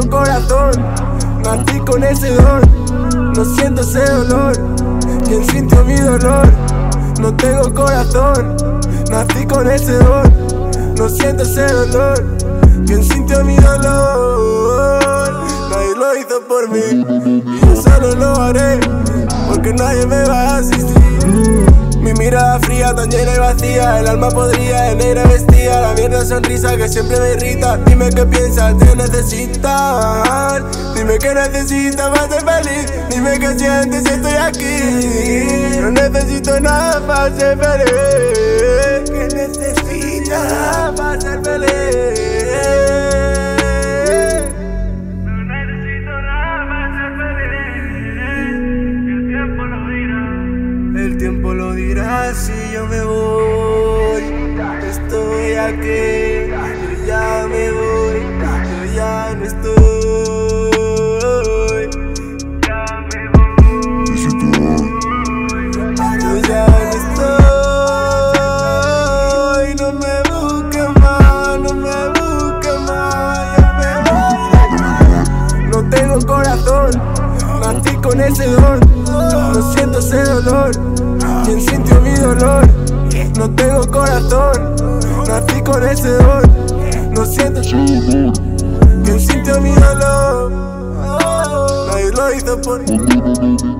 tengo corazón, nací con ese don, no siento ese dolor. Quien sintió mi dolor, no tengo corazón, nací con ese don, no siento ese dolor. Quien sintió mi dolor, nadie lo hizo por mí, y yo solo lo haré, porque nadie me va a asistir. Mi mirada fría, tan llena y vacía, el alma podría, de negra vestida, la mierda sonrisa que siempre me irrita. Dime qué piensas de necesitar, dime qué necesitas para ser feliz, dime qué sientes si estoy aquí. No necesito nada para ser feliz, ¿qué necesitas para ser feliz? No necesito nada para ser feliz, el tiempo lo dirá, el tiempo lo dirá si yo me voy. Estoy aquí, yo ya me voy, yo ya no estoy. Ya me voy, yo ya no estoy. No me busques más, no me busques más, ya me voy. No tengo corazón, nací con ese don, no siento ese dolor. Quien sintió mi dolor, no tengo corazón, nací con ese don, no siento ese dolor. Quien sintió mi dolor, nadie lo hizo por mí.